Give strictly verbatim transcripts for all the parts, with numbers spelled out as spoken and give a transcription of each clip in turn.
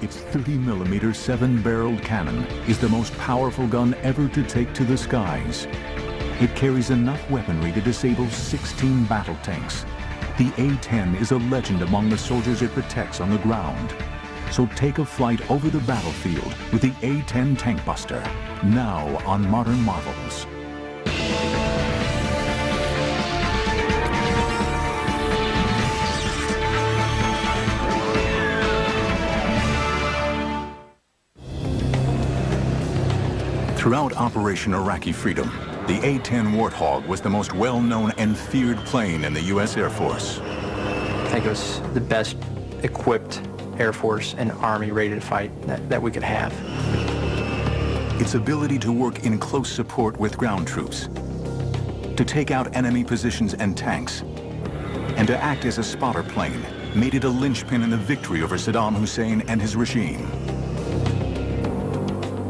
Its thirty millimeter seven-barreled cannon is the most powerful gun ever to take to the skies. It carries enough weaponry to disable sixteen battle tanks. The A ten is a legend among the soldiers it protects on the ground. So take a flight over the battlefield with the A ten Tank Buster, now on Modern Marvels. Throughout Operation Iraqi Freedom, the A ten Warthog was the most well-known and feared plane in the U S Air Force. I think it was the best equipped Air Force and Army ready to fight that, that we could have. Its ability to work in close support with ground troops, to take out enemy positions and tanks, and to act as a spotter plane made it a linchpin in the victory over Saddam Hussein and his regime.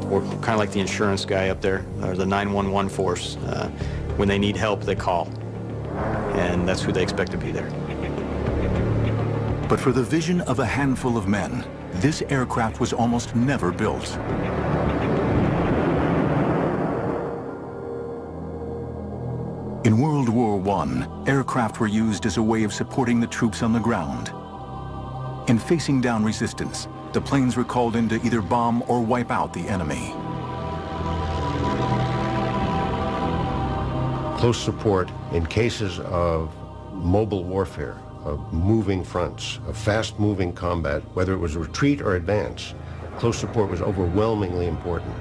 We're kind of like the insurance guy up there, or the nine one one force. Uh, when they need help, they call. And that's who they expect to be there. But for the vision of a handful of men, this aircraft was almost never built. In World War One, aircraft were used as a way of supporting the troops on the ground. In facing down resistance, the planes were called in to either bomb or wipe out the enemy. Close support in cases of mobile warfare, of moving fronts, of fast-moving combat, whether it was retreat or advance, close support was overwhelmingly important.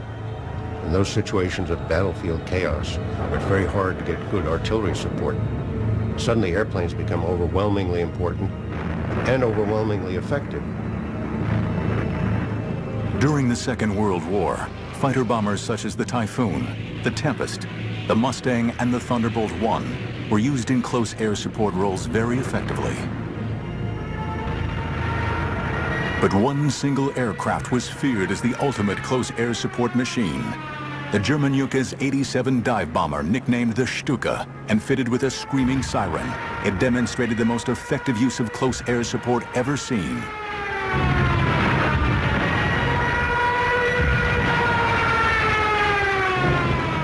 In those situations of battlefield chaos, it's very hard to get good artillery support. Suddenly, airplanes become overwhelmingly important and overwhelmingly effective. During the Second World War, fighter bombers such as the Typhoon, the Tempest, the Mustang, and the Thunderbolt one were used in close air support roles very effectively. But one single aircraft was feared as the ultimate close air support machine. The German Ju eighty-seven dive bomber, nicknamed the Stuka, and fitted with a screaming siren, it demonstrated the most effective use of close air support ever seen.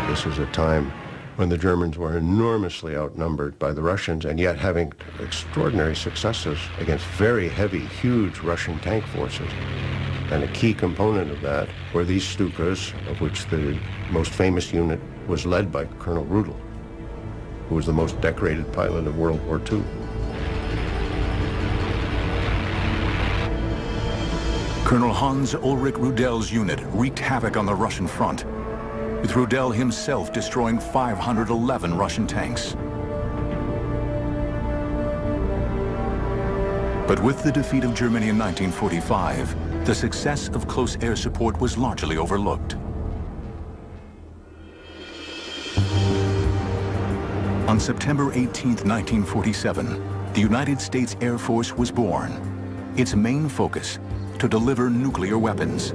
This was a time when the Germans were enormously outnumbered by the Russians, and yet having extraordinary successes against very heavy, huge Russian tank forces. And a key component of that were these Stukas, of which the most famous unit was led by Colonel Rudel, who was the most decorated pilot of World War Two. Colonel Hans Ulrich Rudel's unit wreaked havoc on the Russian front, with Rudel himself destroying five hundred eleven Russian tanks. But with the defeat of Germany in nineteen forty-five, the success of close air support was largely overlooked. On September eighteenth, nineteen forty-seven, the United States Air Force was born. Its main focus, to deliver nuclear weapons.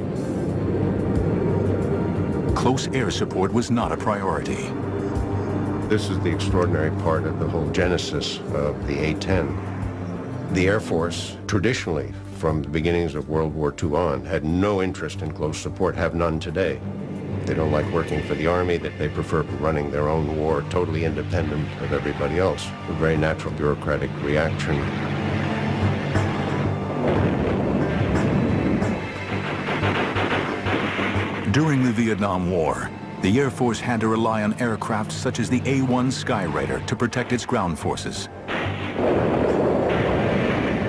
Close air support was not a priority. This is the extraordinary part of the whole genesis of the A ten. The Air Force, traditionally, from the beginnings of World War Two on, had no interest in close support, have none today. They don't like working for the Army, that they prefer running their own war, totally independent of everybody else. A very natural bureaucratic reaction. During the Vietnam War, the Air Force had to rely on aircraft such as the A one Skyraider to protect its ground forces.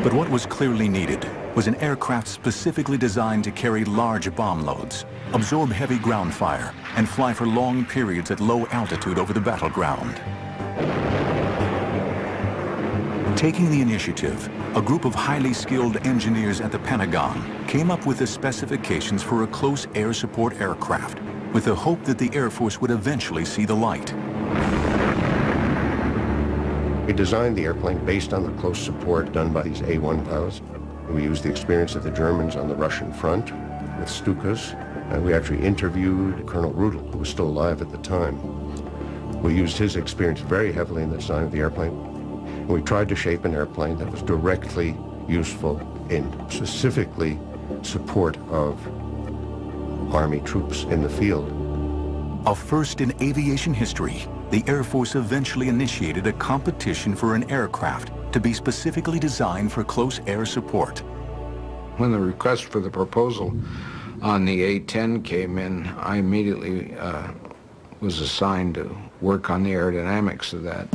But what was clearly needed was an aircraft specifically designed to carry large bomb loads, absorb heavy ground fire, and fly for long periods at low altitude over the battleground. Taking the initiative, a group of highly skilled engineers at the Pentagon came up with the specifications for a close air support aircraft, with the hope that the Air Force would eventually see the light. We designed the airplane based on the close support done by these A one pilots. We used the experience of the Germans on the Russian front with Stukas, and we actually interviewed Colonel Rudel, who was still alive at the time. We used his experience very heavily in the design of the airplane. We tried to shape an airplane that was directly useful in specifically support of Army troops in the field. A first in aviation history, the Air Force eventually initiated a competition for an aircraft to be specifically designed for close air support. When the request for the proposal on the A ten came in, I immediately uh, was assigned to work on the aerodynamics of that.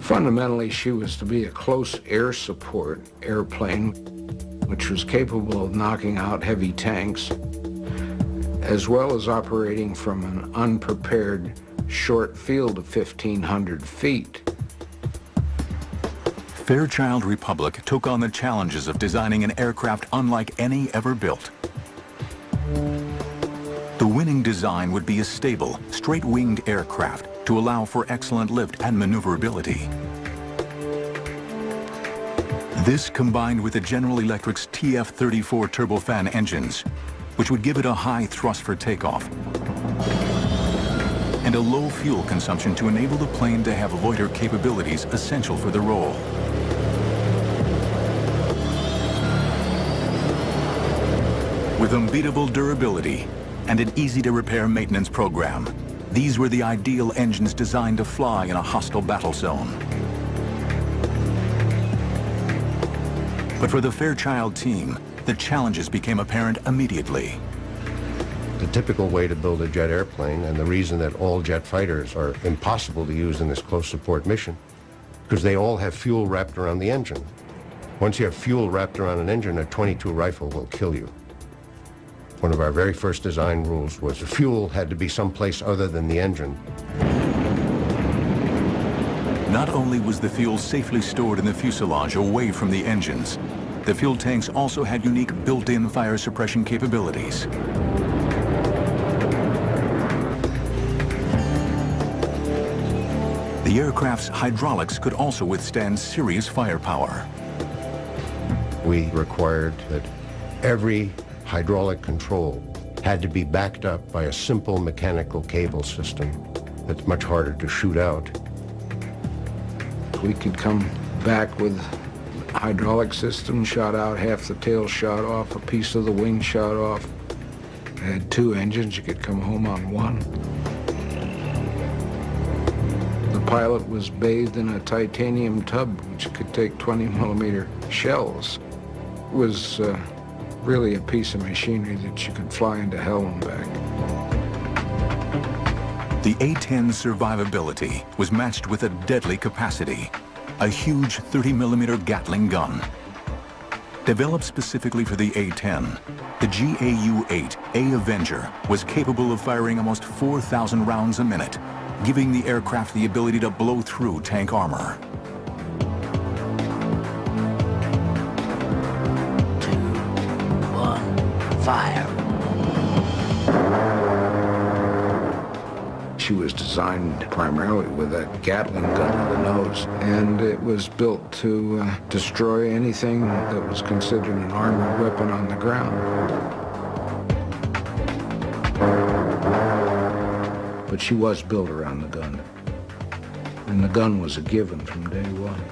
Fundamentally, she was to be a close air support airplane, which was capable of knocking out heavy tanks, as well as operating from an unprepared short field of fifteen hundred feet. Fairchild Republic took on the challenges of designing an aircraft unlike any ever built. The winning design would be a stable, straight-winged aircraft to allow for excellent lift and maneuverability. This, combined with the General Electric's T F thirty-four turbofan engines, which would give it a high thrust for takeoff and a low fuel consumption to enable the plane to have loiter capabilities essential for the role. With unbeatable durability and an easy-to-repair maintenance program, these were the ideal engines designed to fly in a hostile battle zone. But for the Fairchild team, the challenges became apparent immediately. The typical way to build a jet airplane, and the reason that all jet fighters are impossible to use in this close support mission, because they all have fuel wrapped around the engine. Once you have fuel wrapped around an engine, a twenty-two rifle will kill you. One of our very first design rules was the fuel had to be someplace other than the engine. Not only was the fuel safely stored in the fuselage away from the engines, the fuel tanks also had unique built-in fire suppression capabilities. The aircraft's hydraulics could also withstand serious firepower. We required that every hydraulic control had to be backed up by a simple mechanical cable system that's much harder to shoot out. We could come back with a hydraulic system shot out, half the tail shot off, a piece of the wing shot off. It had two engines, you could come home on one. The pilot was bathed in a titanium tub which could take twenty millimeter shells. It was uh, really a piece of machinery that you could fly into hell and back. The A ten's survivability was matched with a deadly capacity, a huge thirty millimeter Gatling gun. Developed specifically for the A ten, the G A U eight A Avenger was capable of firing almost four thousand rounds a minute, giving the aircraft the ability to blow through tank armor. Two, one, fire. She was designed primarily with a Gatling gun to the nose, and it was built to uh, destroy anything that was considered an armored weapon on the ground. But she was built around the gun, and the gun was a given from day one.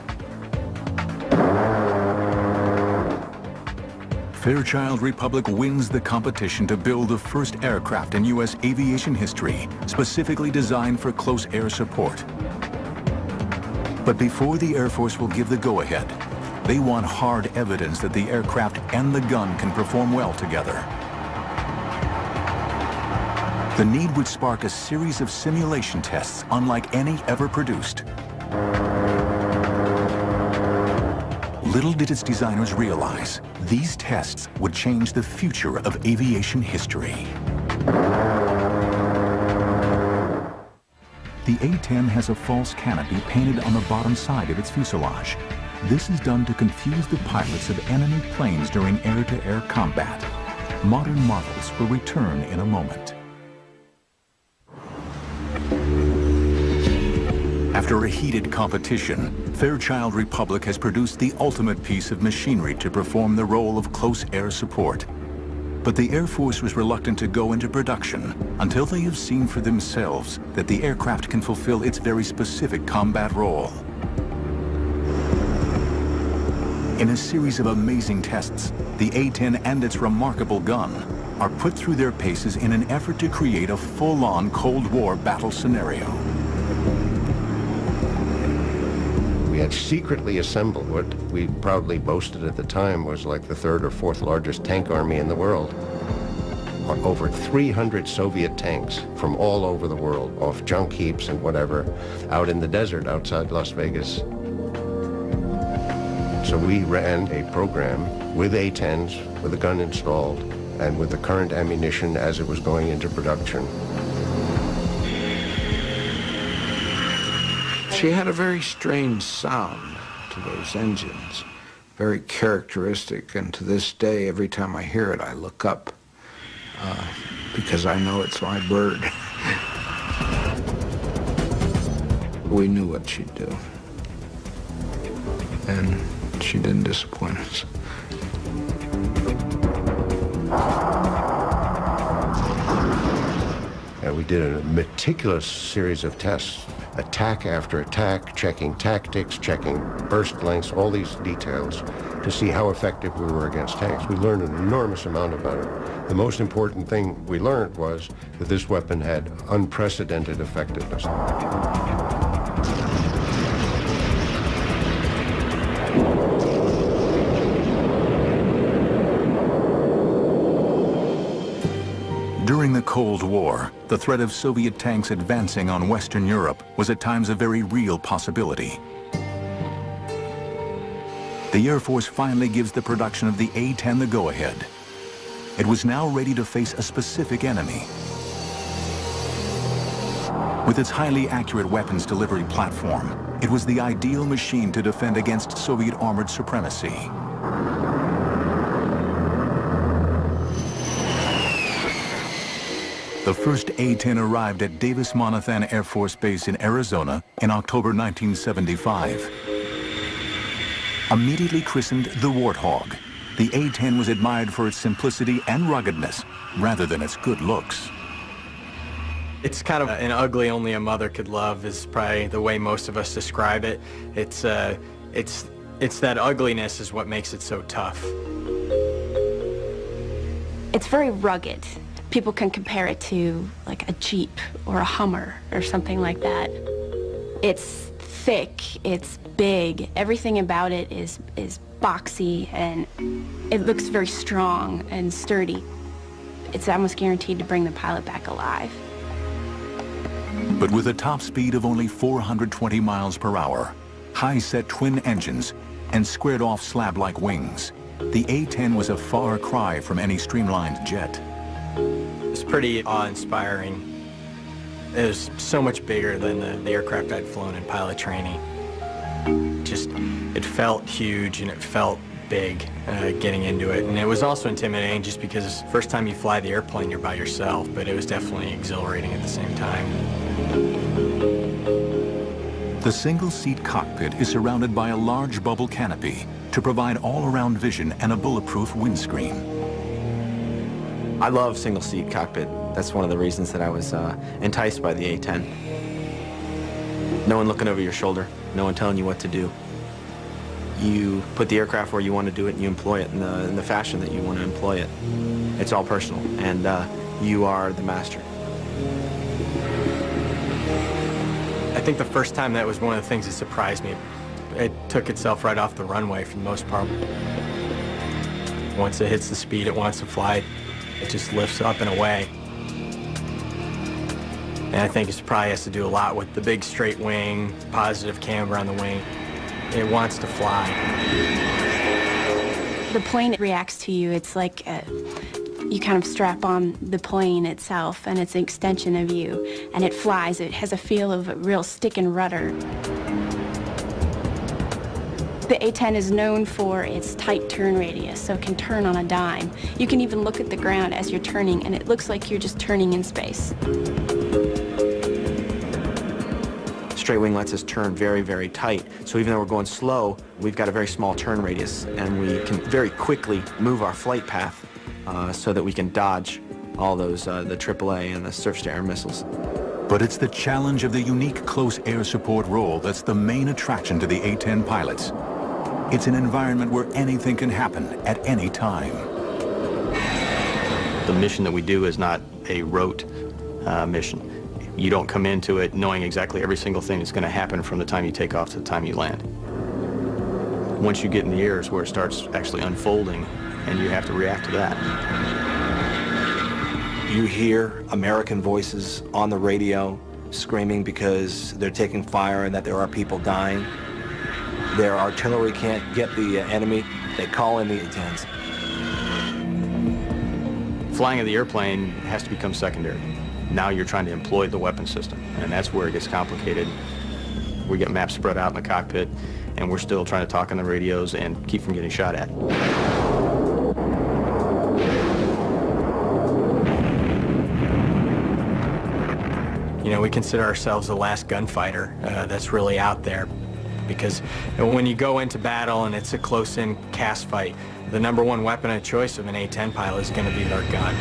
Fairchild Republic wins the competition to build the first aircraft in U S aviation history specifically designed for close air support. But before the Air Force will give the go-ahead, they want hard evidence that the aircraft and the gun can perform well together. The need would spark a series of simulation tests unlike any ever produced. Little did its designers realize, these tests would change the future of aviation history. The A ten has a false canopy painted on the bottom side of its fuselage. This is done to confuse the pilots of enemy planes during air-to-air combat. Modern models will return in a moment. After a heated competition, Fairchild Republic has produced the ultimate piece of machinery to perform the role of close air support. But the Air Force was reluctant to go into production until they have seen for themselves that the aircraft can fulfill its very specific combat role. In a series of amazing tests, the A ten and its remarkable gun are put through their paces in an effort to create a full-on Cold War battle scenario. We had secretly assembled what we proudly boasted at the time was like the third or fourth largest tank army in the world. Over three hundred Soviet tanks from all over the world, off junk heaps and whatever, out in the desert outside Las Vegas. So we ran a program with A tens, with a gun installed, and with the current ammunition as it was going into production. She had a very strange sound to those engines, very characteristic, and to this day, every time I hear it, I look up. Uh, because I know it's my bird. We knew what she'd do. And she didn't disappoint us. And we did a meticulous series of tests, attack after attack, checking tactics, checking burst lengths, all these details, to see how effective we were against tanks. We learned an enormous amount about it. The most important thing we learned was that this weapon had unprecedented effectiveness. During the Cold War, the threat of Soviet tanks advancing on Western Europe was at times a very real possibility. The Air Force finally gives the production of the A ten the go-ahead. It was now ready to face a specific enemy. With its highly accurate weapons delivery platform, it was the ideal machine to defend against Soviet armored supremacy. The first A ten arrived at Davis-Monthan Air Force Base in Arizona in October nineteen seventy-five. Immediately christened the Warthog, the A ten was admired for its simplicity and ruggedness, rather than its good looks. It's kind of an ugly only a mother could love is probably the way most of us describe it. It's, uh, it's, it's that ugliness is what makes it so tough. It's very rugged. People can compare it to like a Jeep or a Hummer or something like that. It's thick, it's big, everything about it is, is boxy, and it looks very strong and sturdy. It's almost guaranteed to bring the pilot back alive. But with a top speed of only four hundred twenty miles per hour, high-set twin engines, and squared-off slab-like wings, the A ten was a far cry from any streamlined jet. It's pretty awe-inspiring. It was so much bigger than the, the aircraft I'd flown in pilot training. Just, it felt huge and it felt big uh, getting into it. And it was also intimidating just because first time you fly the airplane, you're by yourself, but it was definitely exhilarating at the same time. The single-seat cockpit is surrounded by a large bubble canopy to provide all-around vision and a bulletproof windscreen. I love single-seat cockpit. That's one of the reasons that I was uh, enticed by the A ten. No one looking over your shoulder, no one telling you what to do. You put the aircraft where you want to do it and you employ it in the, in the fashion that you want to employ it. It's all personal, and uh, you are the master. I think the first time that was one of the things that surprised me. It took itself right off the runway for the most part. Once it hits the speed it wants to fly, it just lifts up and away. And I think it probably has to do a lot with the big straight wing, positive camber on the wing. It wants to fly. The plane reacts to you. It's like a, you kind of strap on the plane itself, and it's an extension of you. And it flies. It has a feel of a real stick and rudder. The A ten is known for its tight turn radius, so it can turn on a dime. You can even look at the ground as you're turning, and it looks like you're just turning in space. Straight wing lets us turn very, very tight. So even though we're going slow, we've got a very small turn radius, and we can very quickly move our flight path uh, so that we can dodge all those, uh, the triple A and the surface-to-air missiles. But it's the challenge of the unique close air support role that's the main attraction to the A ten pilots. It's an environment where anything can happen at any time. The mission that we do is not a rote uh, mission. You don't come into it knowing exactly every single thing that's going to happen from the time you take off to the time you land. Once you get in the air is where it starts actually unfolding, and you have to react to that. You hear American voices on the radio screaming because they're taking fire and that there are people dying. Their artillery can't get the enemy. They call in the A tens. Flying of the airplane has to become secondary. Now you're trying to employ the weapon system, and that's where it gets complicated. We get maps spread out in the cockpit, and we're still trying to talk on the radios and keep from getting shot at. You know, we consider ourselves the last gunfighter uh, that's really out there, because when you go into battle and it's a close-in cast fight, the number one weapon of choice of an A ten pilot is going to be their gun.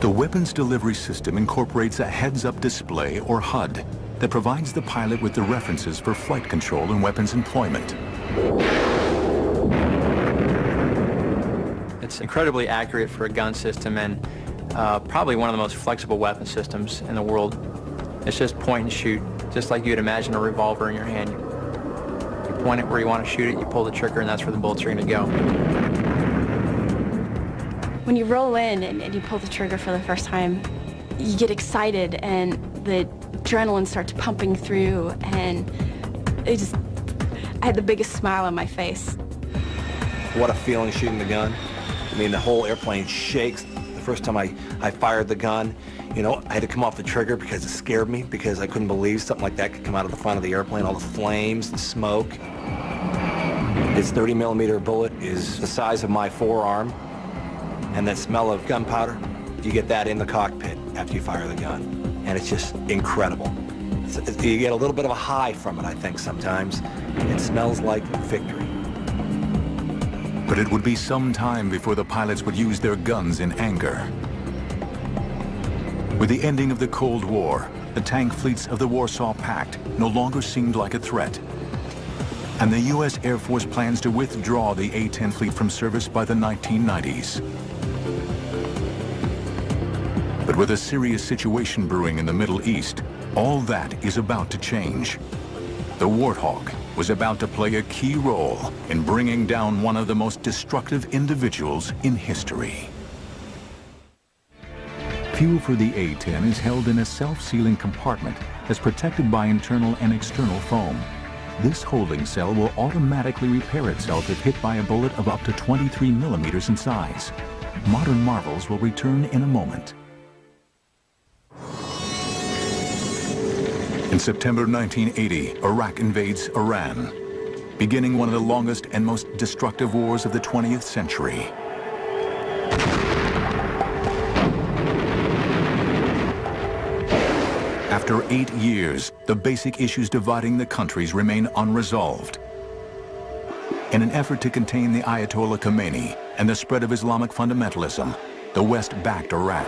The weapons delivery system incorporates a heads-up display, or H U D, that provides the pilot with the references for flight control and weapons employment. It's incredibly accurate for a gun system, and uh, probably one of the most flexible weapon systems in the world. It's just point and shoot, just like you'd imagine a revolver in your hand. You point it where you want to shoot it, you pull the trigger, and that's where the bullets are going to go. When you roll in and you pull the trigger for the first time, you get excited, and the adrenaline starts pumping through, and it just, I had the biggest smile on my face. What a feeling shooting the gun. I mean, the whole airplane shakes. The first time I, I fired the gun, you know, I had to come off the trigger because it scared me, because I couldn't believe something like that could come out of the front of the airplane, all the flames, the smoke. This thirty millimeter bullet is the size of my forearm, and that smell of gunpowder, you get that in the cockpit after you fire the gun, and it's just incredible. It's, it's, you get a little bit of a high from it, I think, sometimes. It smells like victory. But it would be some time before the pilots would use their guns in anger. With the ending of the Cold War, the tank fleets of the Warsaw Pact no longer seemed like a threat. And the U S Air Force plans to withdraw the A ten fleet from service by the nineteen nineties. But with a serious situation brewing in the Middle East, all that is about to change. The Warthog was about to play a key role in bringing down one of the most destructive individuals in history. Fuel for the A ten is held in a self-sealing compartment that's protected by internal and external foam. This holding cell will automatically repair itself if hit by a bullet of up to twenty-three millimeters in size. Modern marvels will return in a moment. In September nineteen eighty, Iraq invades Iran, beginning one of the longest and most destructive wars of the twentieth century. After eight years, the basic issues dividing the countries remain unresolved. In an effort to contain the Ayatollah Khomeini and the spread of Islamic fundamentalism, the West backed Iraq.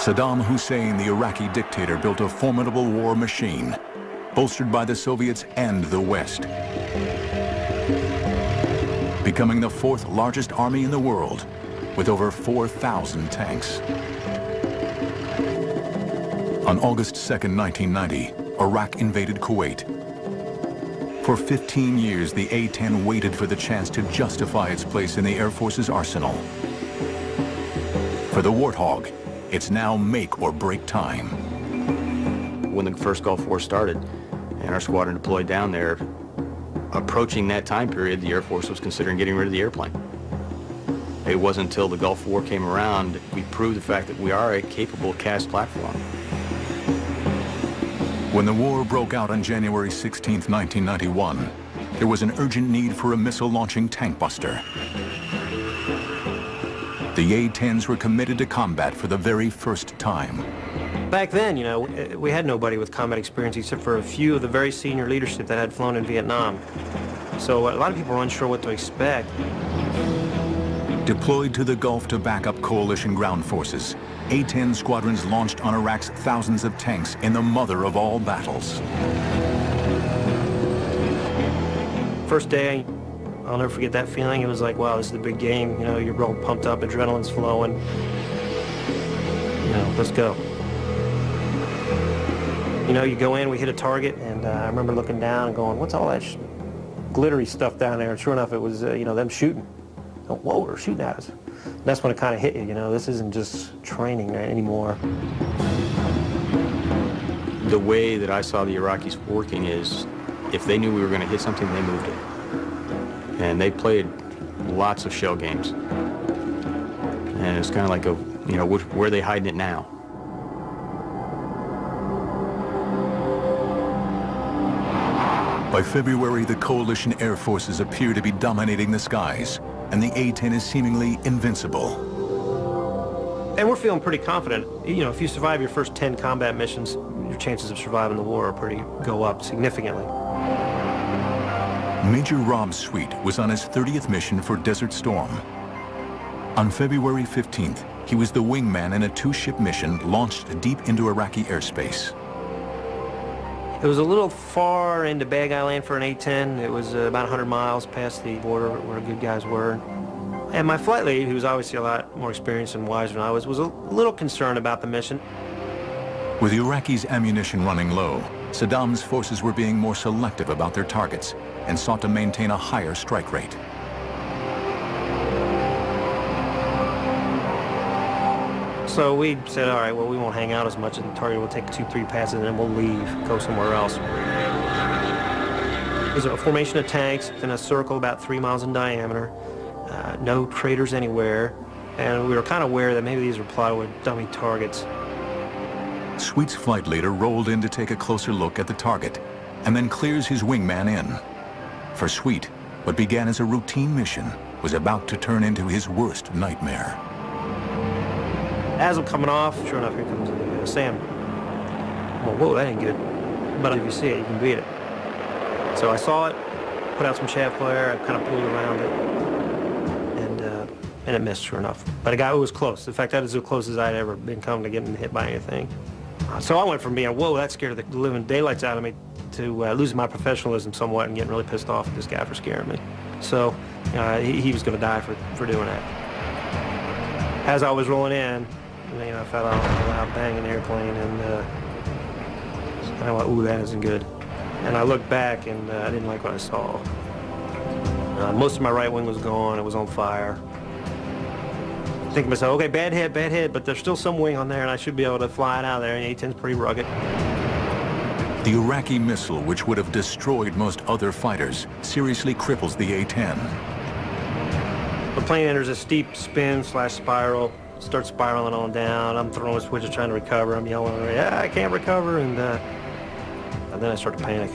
Saddam Hussein, the Iraqi dictator, built a formidable war machine, bolstered by the Soviets and the West, becoming the fourth largest army in the world, with over four thousand tanks. On August second, nineteen ninety, Iraq invaded Kuwait. For fifteen years, the A ten waited for the chance to justify its place in the Air Force's arsenal. For the Warthog, it's now make or break time. When the first Gulf War started and our squadron deployed down there, approaching that time period, the Air Force was considering getting rid of the airplane. It wasn't until the Gulf War came around that we proved the fact that we are a capable C A S platform. When the war broke out on January sixteenth, nineteen ninety-one, there was an urgent need for a missile-launching tank buster. The A tens were committed to combat for the very first time. Back then, you know, we had nobody with combat experience except for a few of the very senior leadership that had flown in Vietnam. So a lot of people were unsure what to expect. Deployed to the Gulf to back up coalition ground forces, A ten squadrons launched on Iraq's thousands of tanks in the mother of all battles. First day, I'll never forget that feeling. It was like, wow, this is the big game. You know, you're all pumped up, adrenaline's flowing. You know, let's go. You know, you go in, we hit a target, and uh, I remember looking down and going, what's all that sh glittery stuff down there? And sure enough, it was, uh, you know, them shooting. Oh, whoa, they're shooting at us. And that's when it kind of hit you, you know, this isn't just training anymore. The way that I saw the Iraqis working is, if they knew we were going to hit something, they moved it. And they played lots of shell games. And it's kind of like, a, you know, which, where are they hiding it now? By February, the coalition air forces appear to be dominating the skies, and the A ten is seemingly invincible. And we're feeling pretty confident. You know, if you survive your first ten combat missions, your chances of surviving the war are pretty go up significantly. Major Rob Sweet was on his thirtieth mission for Desert Storm. On February fifteenth, he was the wingman in a two-ship mission launched deep into Iraqi airspace. It was a little far into Bagram land for an A ten. It was uh, about one hundred miles past the border where good guys were. And my flight lead, who was obviously a lot more experienced and wiser than I was, was a little concerned about the mission. With the Iraqis' ammunition running low, Saddam's forces were being more selective about their targets and sought to maintain a higher strike rate. So we said, all right, well, we won't hang out as much at the target. We'll take two, three passes, and then we'll leave, go somewhere else. There's a formation of tanks in a circle about three miles in diameter, uh, no craters anywhere, and we were kind of aware that maybe these were plotted with dummy targets. Sweet's flight leader rolled in to take a closer look at the target and then clears his wingman in. For Sweet, what began as a routine mission was about to turn into his worst nightmare. As I'm coming off, sure enough, here comes the SAM. Well, whoa, that ain't good. But if you see it, you can beat it. So I saw it, put out some chaff flare, I kind of pulled around it, and, uh, and it missed, sure enough. But a guy who was close. In fact, that is the closest I'd ever been come to getting hit by anything. So I went from being, whoa, that scared the living daylights out of me, to uh, losing my professionalism somewhat and getting really pissed off at this guy for scaring me. So uh, he, he was going to die for, for doing that. As I was rolling in, you know, I felt a loud bang in the airplane, and uh, and I went, ooh, that isn't good. And I looked back, and uh, I didn't like what I saw. Uh, most of my right wing was gone. It was on fire. Thinking to myself, okay, bad hit, bad hit, but there's still some wing on there, and I should be able to fly it out of there, and the A ten's pretty rugged. The Iraqi missile, which would have destroyed most other fighters, seriously cripples the A ten. The plane enters a steep spin slash spiral, starts spiraling on down. I'm throwing switches trying to recover. I'm yelling, yeah, I can't recover, and, uh, and then I start to panic.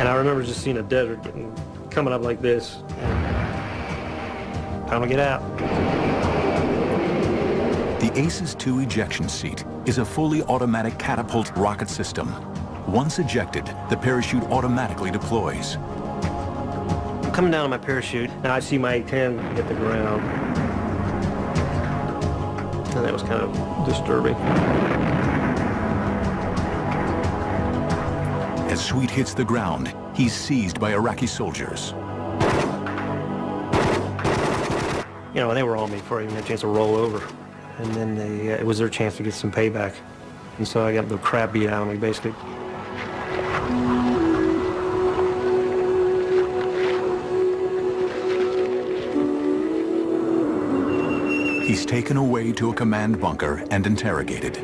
And I remember just seeing a desert getting, coming up like this. Time to get out. The ACES two ejection seat is a fully automatic catapult rocket system. Once ejected, the parachute automatically deploys. I'm coming down on my parachute, and I see my A ten hit the ground. And that was kind of disturbing. As Sweet hits the ground, he's seized by Iraqi soldiers. You know, and they were on me before I even had a chance to roll over. And then they, uh, it was their chance to get some payback. And so I got the crap beat out of me, basically. He's taken away to a command bunker and interrogated.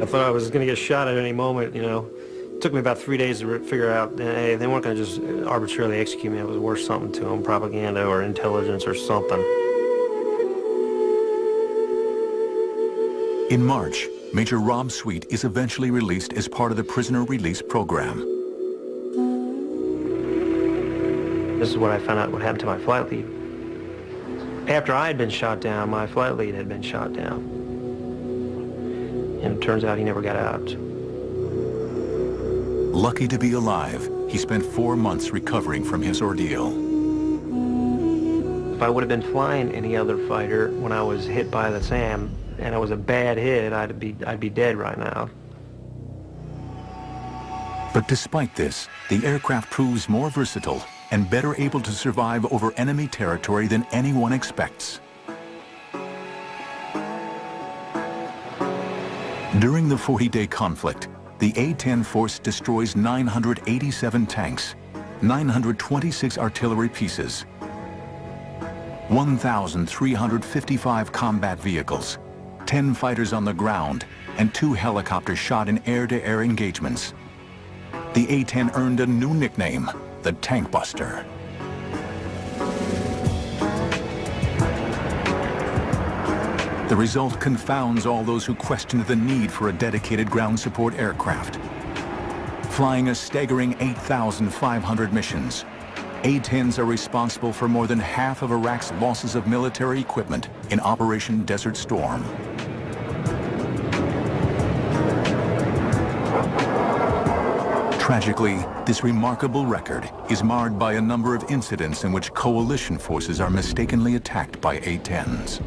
I thought I was going to get shot at any moment, you know. It took me about three days to figure out, hey, they weren't going to just arbitrarily execute me. It was worth something to them, propaganda or intelligence or something. In March, Major Rob Sweet is eventually released as part of the prisoner release program. This is what I found out what happened to my flight lead. After I had been shot down, my flight lead had been shot down. And it turns out he never got out. Lucky to be alive, he spent four months recovering from his ordeal. If I would have been flying any other fighter when I was hit by the SAM, and it was a bad hit, I'd be, I'd be dead right now. But despite this, the aircraft proves more versatile and better able to survive over enemy territory than anyone expects. During the forty-day conflict, the A ten force destroys nine hundred eighty-seven tanks, nine hundred twenty-six artillery pieces, one thousand three hundred fifty-five combat vehicles, ten fighters on the ground, and two helicopters shot in air-to-air engagements. The A ten earned a new nickname, the Tank Buster. The result confounds all those who questioned the need for a dedicated ground support aircraft. Flying a staggering eight thousand five hundred missions, A tens are responsible for more than half of Iraq's losses of military equipment in Operation Desert Storm. Tragically, this remarkable record is marred by a number of incidents in which coalition forces are mistakenly attacked by A tens.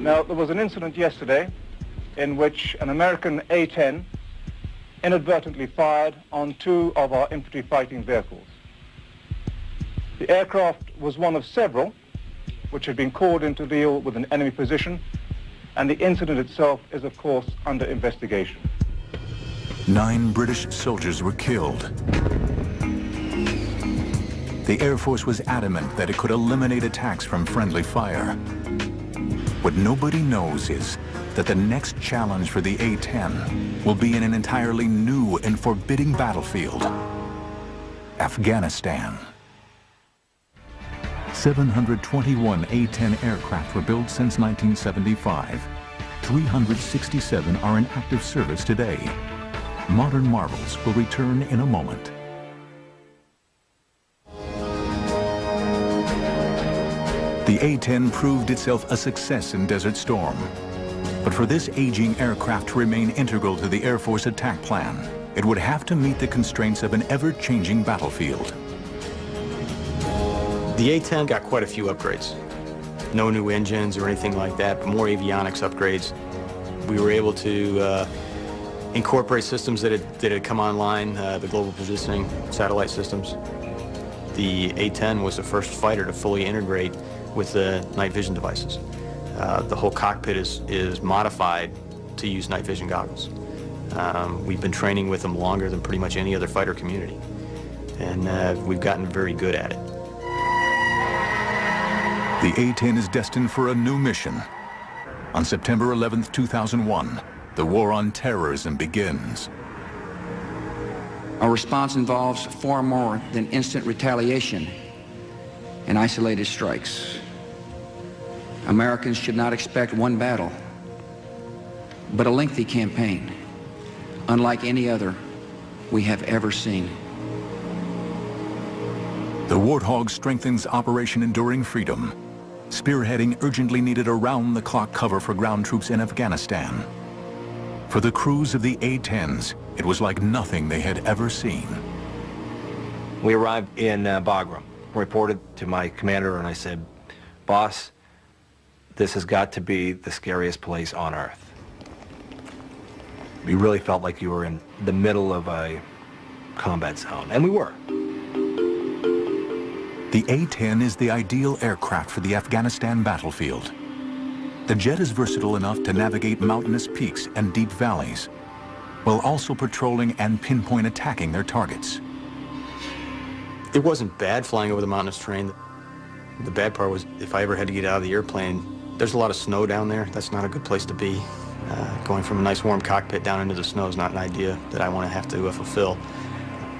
Now, there was an incident yesterday in which an American A ten inadvertently fired on two of our infantry fighting vehicles. The aircraft was one of several which had been called in to deal with an enemy position, and the incident itself is, of course, under investigation. Nine British soldiers were killed. The Air Force was adamant that it could eliminate attacks from friendly fire. What nobody knows is that the next challenge for the A ten will be in an entirely new and forbidding battlefield, Afghanistan. seven hundred twenty-one A ten aircraft were built since nineteen seventy-five. three hundred sixty-seven are in active service today. Modern marvels will return in a moment. The A ten proved itself a success in Desert Storm. But for this aging aircraft to remain integral to the Air Force attack plan, it would have to meet the constraints of an ever-changing battlefield. The A ten got quite a few upgrades. No new engines or anything like that, but more avionics upgrades. We were able to uh, incorporate systems that had, that had come online, uh, the global positioning satellite systems. The A ten was the first fighter to fully integrate with the night vision devices. Uh, the whole cockpit is, is modified to use night vision goggles. Um, we've been training with them longer than pretty much any other fighter community, and uh, we've gotten very good at it. The A ten is destined for a new mission. On September eleventh two thousand one, the war on terrorism begins. Our response involves far more than instant retaliation and isolated strikes. Americans should not expect one battle, but a lengthy campaign, unlike any other we have ever seen. The Warthog strengthens Operation Enduring Freedom, spearheading urgently needed around-the-clock cover for ground troops in Afghanistan. For the crews of the A tens, it was like nothing they had ever seen. We arrived in uh, Bagram, reported to my commander, and I said, "Boss, this has got to be the scariest place on Earth." We really felt like you were in the middle of a combat zone, and we were. The A ten is the ideal aircraft for the Afghanistan battlefield. The jet is versatile enough to navigate mountainous peaks and deep valleys, while also patrolling and pinpoint attacking their targets. It wasn't bad flying over the mountainous terrain. The bad part was if I ever had to get out of the airplane, there's a lot of snow down there. That's not a good place to be. Uh, going from a nice warm cockpit down into the snow is not an idea that I want to have to uh, fulfill.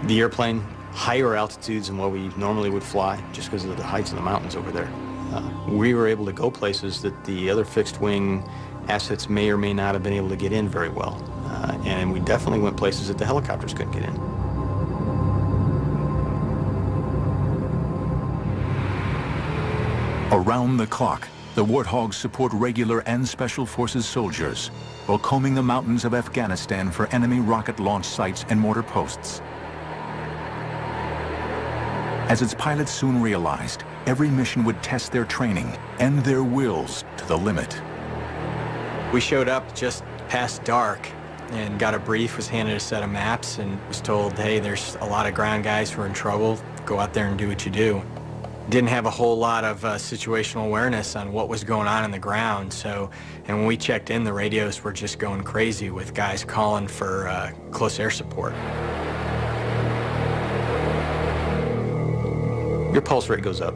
The airplane, higher altitudes than what we normally would fly just because of the heights of the mountains over there. Uh, we were able to go places that the other fixed-wing assets may or may not have been able to get in very well. Uh, and we definitely went places that the helicopters couldn't get in. Around the clock, the Warthogs support regular and special forces soldiers while combing the mountains of Afghanistan for enemy rocket launch sites and mortar posts. As its pilots soon realized, every mission would test their training and their wills to the limit. We showed up just past dark and got a brief, was handed a set of maps, and was told, hey, there's a lot of ground guys who are in trouble. Go out there and do what you do. Didn't have a whole lot of uh, situational awareness on what was going on in the ground. So, and when we checked in, the radios were just going crazy with guys calling for uh, close air support. Your pulse rate goes up.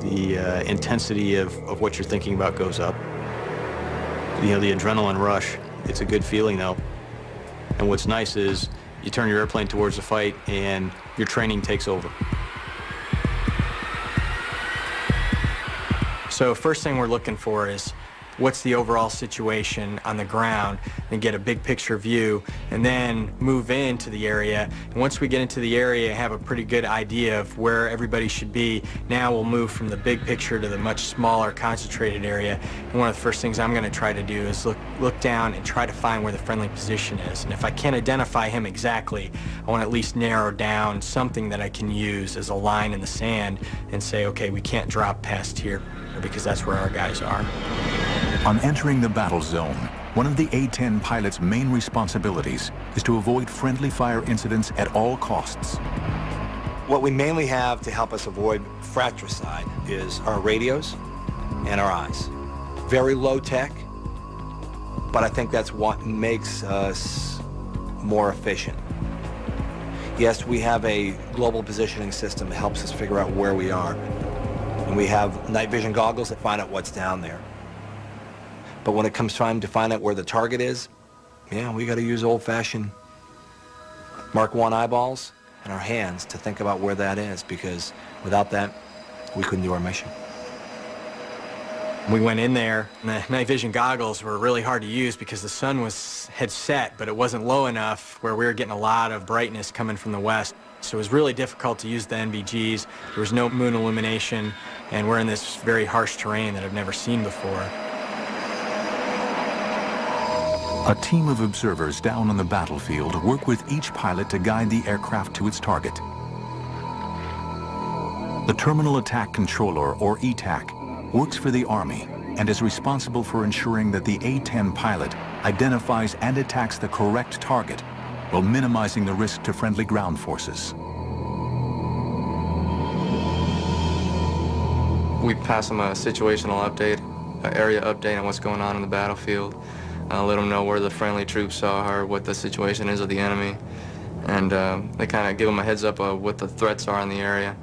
The uh, intensity of, of what you're thinking about goes up. You know, the adrenaline rush, it's a good feeling though. And what's nice is you turn your airplane towards the fight and your training takes over. So first thing we're looking for is what's the overall situation on the ground, and get a big picture view, and then move into the area. And once we get into the area, have a pretty good idea of where everybody should be. Now we'll move from the big picture to the much smaller concentrated area. And one of the first things I'm going to try to do is look, look down and try to find where the friendly position is. And if I can't identify him exactly, I want to at least narrow down something that I can use as a line in the sand and say, okay, we can't drop past here because that's where our guys are. On entering the battle zone, one of the A ten pilot's main responsibilities is to avoid friendly fire incidents at all costs. What we mainly have to help us avoid fratricide is our radios and our eyes. Very low tech, but I think that's what makes us more efficient. Yes, we have a global positioning system that helps us figure out where we are. And we have night vision goggles that find out what's down there. But when it comes time to find out where the target is, yeah, we got to use old-fashioned Mark one eyeballs and our hands to think about where that is, because without that, we couldn't do our mission. We went in there, and the night vision goggles were really hard to use because the sun was had set, but it wasn't low enough where we were getting a lot of brightness coming from the west. So it was really difficult to use the N V Gs. There was no moon illumination, and we're in this very harsh terrain that I've never seen before. A team of observers down on the battlefield work with each pilot to guide the aircraft to its target. The Terminal Attack Controller, or E TAC, works for the Army and is responsible for ensuring that the A ten pilot identifies and attacks the correct target while minimizing the risk to friendly ground forces. We pass them a situational update, an area update on what's going on in the battlefield. Uh, let them know where the friendly troops are, what the situation is of the enemy, and uh, they kind of give them a heads up of what the threats are in the area.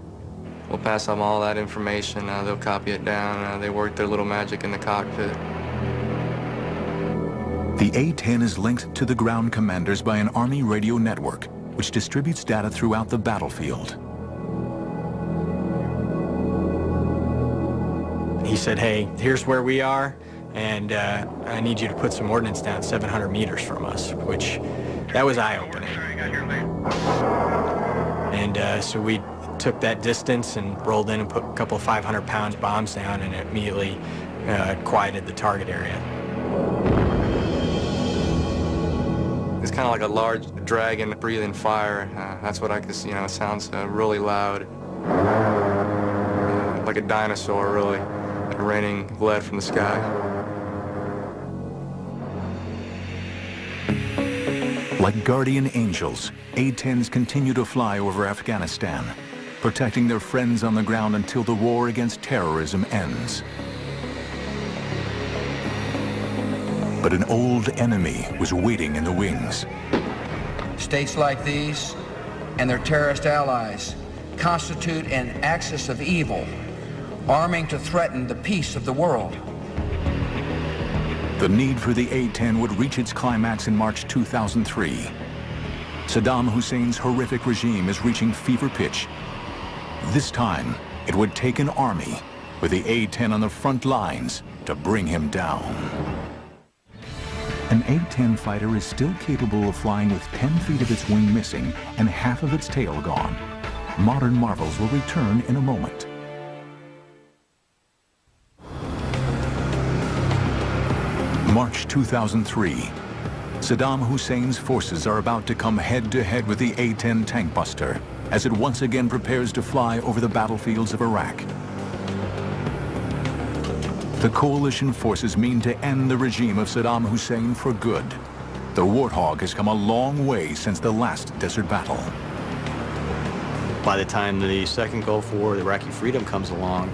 We'll pass them all that information, uh, they'll copy it down, uh, they work their little magic in the cockpit. The A ten is linked to the ground commanders by an Army radio network, which distributes data throughout the battlefield. He said, hey, here's where we are. And uh, I need you to put some ordnance down seven hundred meters from us, which that was eye-opening. And uh, so we took that distance and rolled in and put a couple of five hundred pound bombs down, and it immediately uh, quieted the target area. It's kind of like a large dragon breathing fire. Uh, that's what I could see. You know, it sounds uh, really loud, uh, like a dinosaur, really, like raining lead from the sky. Like guardian angels, A tens continue to fly over Afghanistan, protecting their friends on the ground until the war against terrorism ends. But an old enemy was waiting in the wings. States like these and their terrorist allies constitute an axis of evil, arming to threaten the peace of the world. The need for the A ten would reach its climax in March two thousand three. Saddam Hussein's horrific regime is reaching fever pitch. This time, it would take an army with the A ten on the front lines to bring him down. An A ten fighter is still capable of flying with ten feet of its wing missing and half of its tail gone. Modern marvels will return in a moment. March two thousand three, Saddam Hussein's forces are about to come head-to-head with the A ten tankbuster as it once again prepares to fly over the battlefields of Iraq. The coalition forces mean to end the regime of Saddam Hussein for good. The Warthog has come a long way since the last desert battle. By the time the second Gulf War, the Iraqi Freedom, comes along,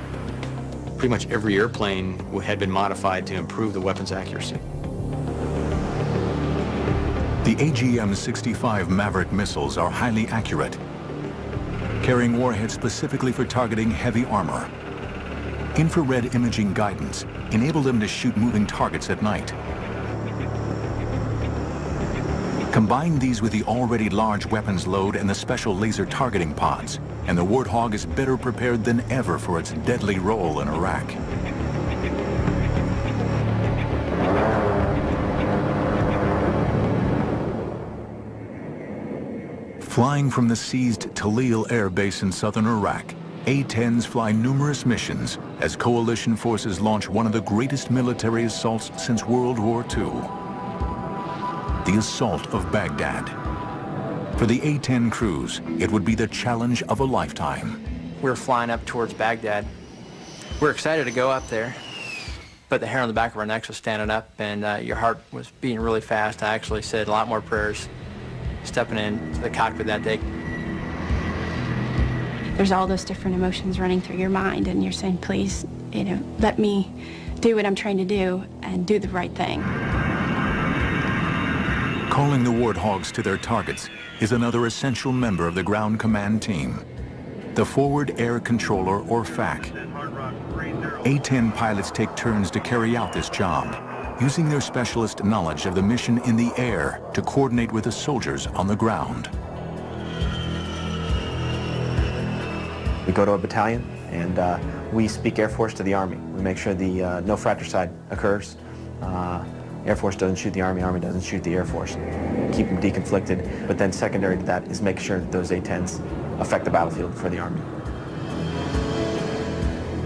pretty much every airplane had been modified to improve the weapon's accuracy. The A G M sixty-five Maverick missiles are highly accurate, carrying warheads specifically for targeting heavy armor. Infrared imaging guidance enabled them to shoot moving targets at night. Combine these with the already large weapons load and the special laser targeting pods, and the Warthog is better prepared than ever for its deadly role in Iraq. Flying from the seized Talil Air Base in southern Iraq, A tens fly numerous missions as coalition forces launch one of the greatest military assaults since World War Two, the assault of Baghdad. For the A ten crews, it would be the challenge of a lifetime. We're flying up towards Baghdad. We're excited to go up there, but the hair on the back of our necks was standing up, and uh, your heart was beating really fast. I actually said a lot more prayers stepping into the cockpit that day. There's all those different emotions running through your mind, and you're saying, please, you know, let me do what I'm trying to do and do the right thing. Calling the Warthogs to their targets is another essential member of the ground command team, the Forward Air Controller, or F A C. A ten pilots take turns to carry out this job, using their specialist knowledge of the mission in the air to coordinate with the soldiers on the ground. We go to a battalion, and uh, we speak Air Force to the Army. We make sure the uh, no fratricide occurs. Uh, Air Force doesn't shoot the Army, Army doesn't shoot the Air Force. Keep them deconflicted, but then secondary to that is make sure that those A tens affect the battlefield for the Army.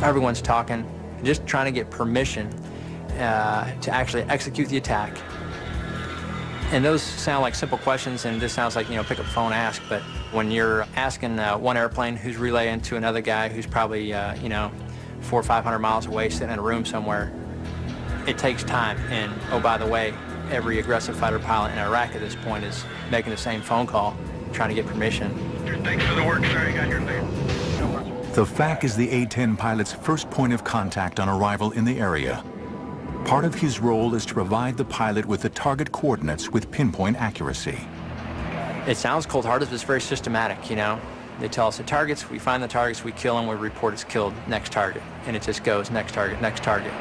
Everyone's talking, just trying to get permission uh, to actually execute the attack. And those sound like simple questions, and this sounds like, you know, pick up the phone, ask, but when you're asking uh, one airplane who's relaying to another guy who's probably, uh, you know, four or five hundred miles away sitting in a room somewhere, it takes time. And, oh, by the way, every aggressive fighter pilot in Iraq at this point is making the same phone call, trying to get permission. Thanks for the work, sir. You got your name. The F A C is the A ten pilot's first point of contact on arrival in the area. Part of his role is to provide the pilot with the target coordinates with pinpoint accuracy. It sounds cold-hearted, but it's very systematic, you know. They tell us the targets, we find the targets, we kill them, we report it's killed, next target. And it just goes, next target, next target.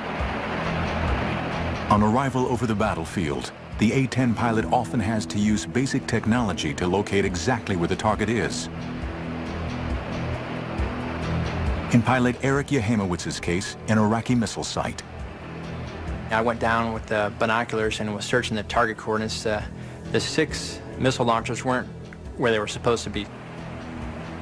On arrival over the battlefield, the A ten pilot often has to use basic technology to locate exactly where the target is. In pilot Eric Yehemowitz's case, an Iraqi missile site. I went down with the binoculars and was searching the target coordinates. Uh, the six missile launchers weren't where they were supposed to be.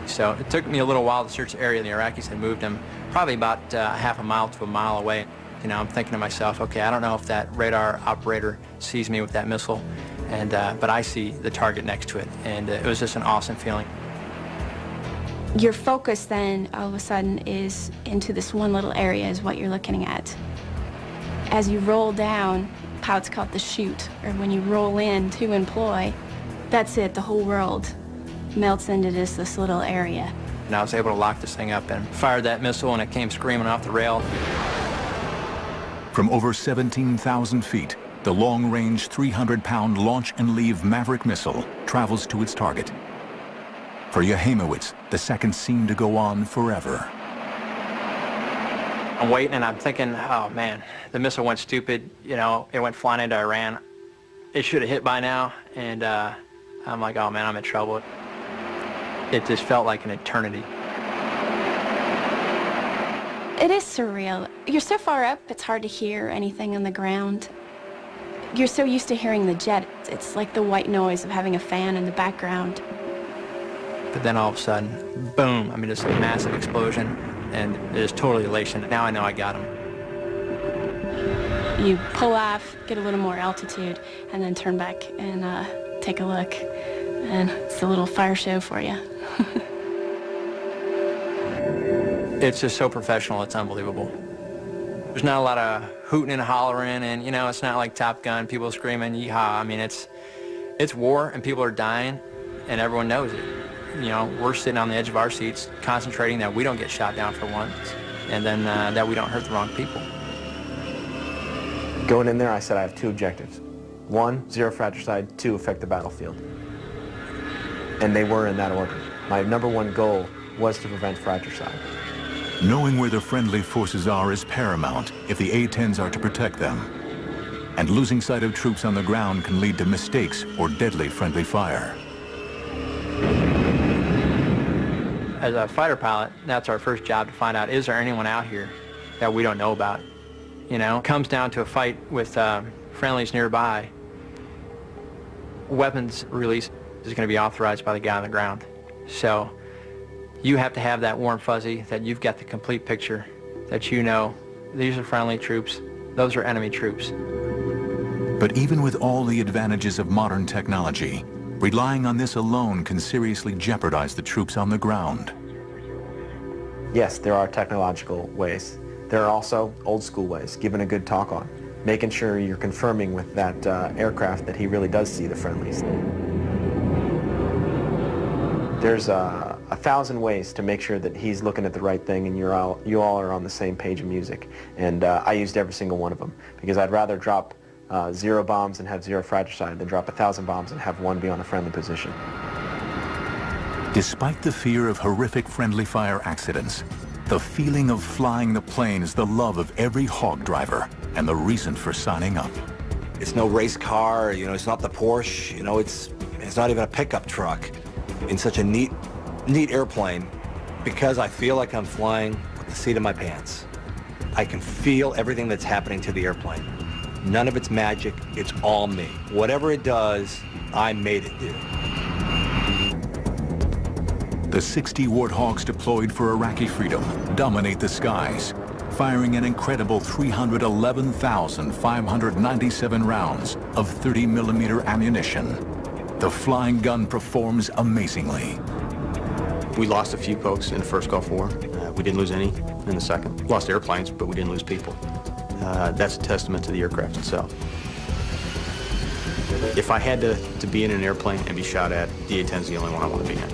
So it took me a little while to search the area. The Iraqis had moved them probably about uh, half a mile to a mile away. You know, I'm thinking to myself, okay, I don't know if that radar operator sees me with that missile, and, uh, but I see the target next to it, and uh, it was just an awesome feeling. Your focus then, all of a sudden, is into this one little area is what you're looking at. As you roll down, pilots call it the chute, or when you roll in to employ, that's it, the whole world melts into just this little area. And I was able to lock this thing up and fired that missile, and it came screaming off the rail. From over seventeen thousand feet, the long-range three hundred pound launch and leave Maverick missile travels to its target. For Yehemowitz, the seconds seem to go on forever. I'm waiting and I'm thinking, oh man, the missile went stupid, you know, it went flying into Iran. It should have hit by now, and uh, I'm like, oh man, I'm in trouble. It just felt like an eternity. It is surreal. You're so far up, it's hard to hear anything on the ground. You're so used to hearing the jet. It's like the white noise of having a fan in the background. But then all of a sudden, boom, I mean, just a massive explosion, and there's total elation. Now I know I got him. You pull off, get a little more altitude, and then turn back and uh, take a look. And it's a little fire show for you. It's just so professional, it's unbelievable. There's not a lot of hooting and hollering, and, you know, it's not like Top Gun, people screaming, yeehaw. I mean, it's, it's war, and people are dying, and everyone knows it. You know, we're sitting on the edge of our seats, concentrating that we don't get shot down for once, and then uh, that we don't hurt the wrong people. Going in there, I said I have two objectives. One, zero fratricide. Two, affect the battlefield. And they were in that order. My number one goal was to prevent fratricide. Knowing where the friendly forces are is paramount if the A tens are to protect them. And losing sight of troops on the ground can lead to mistakes or deadly friendly fire. As a fighter pilot, that's our first job, to find out, is there anyone out here that we don't know about? You know, it comes down to a fight with uh, friendlies nearby. Weapons release is going to be authorized by the guy on the ground. So you have to have that warm fuzzy, that you've got the complete picture, that you know these are friendly troops, those are enemy troops. But even with all the advantages of modern technology, relying on this alone can seriously jeopardize the troops on the ground. Yes, there are technological ways. There are also old school ways, giving a good talk on, making sure you're confirming with that uh, aircraft that he really does see the friendlies. There's uh, a thousand ways to make sure that he's looking at the right thing and you're all, you all are on the same page of music. And uh, I used every single one of them, because I'd rather drop Uh, zero bombs and have zero fratricide than drop a thousand bombs and have one be on a friendly position. Despite the fear of horrific friendly fire accidents, the feeling of flying the plane is the love of every hog driver and the reason for signing up. It's no race car, you know, it's not the Porsche, you know, it's, it's not even a pickup truck. In such a neat, neat airplane, because I feel like I'm flying with the seat of my pants. I can feel everything that's happening to the airplane. None of it's magic, it's all me. Whatever it does, I made it do. The sixty Warthogs deployed for Iraqi freedom dominate the skies, firing an incredible three hundred eleven thousand five hundred ninety-seven rounds of thirty millimeter ammunition. The flying gun performs amazingly. We lost a few folks in the first Gulf War. Uh, we didn't lose any in the second. Lost airplanes, but we didn't lose people. Uh, that's a testament to the aircraft itself. If I had to, to be in an airplane and be shot at, the A ten's the only one I want to be in.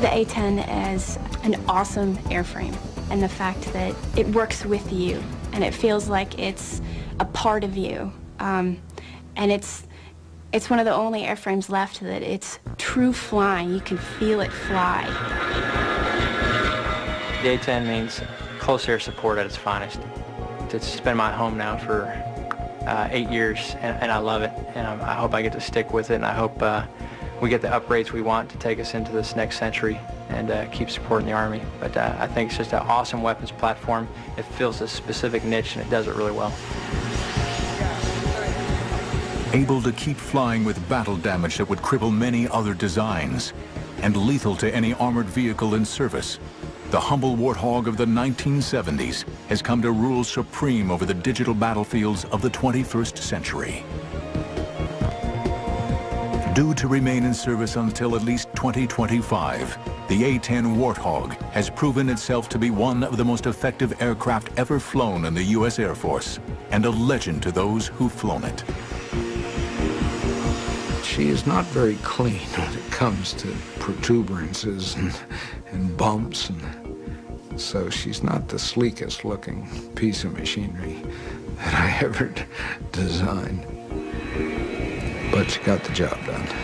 The A ten is an awesome airframe, and the fact that it works with you, and it feels like it's a part of you. Um, and it's, it's one of the only airframes left that it's true flying. You can feel it fly. The A ten means close air support at its finest. It's been my home now for uh, eight years, and, and I love it. And um, I hope I get to stick with it, and I hope uh, we get the upgrades we want to take us into this next century and uh, keep supporting the Army. But uh, I think it's just an awesome weapons platform. It fills a specific niche, and it does it really well. Able to keep flying with battle damage that would cripple many other designs, and lethal to any armored vehicle in service, the humble Warthog of the nineteen seventies has come to rule supreme over the digital battlefields of the twenty-first century. Due to remain in service until at least twenty twenty-five, the A ten Warthog has proven itself to be one of the most effective aircraft ever flown in the U S Air Force, and a legend to those who've flown it. She is not very clean when it comes to protuberances and, and bumps, and so she's not the sleekest looking piece of machinery that I ever designed, but she got the job done.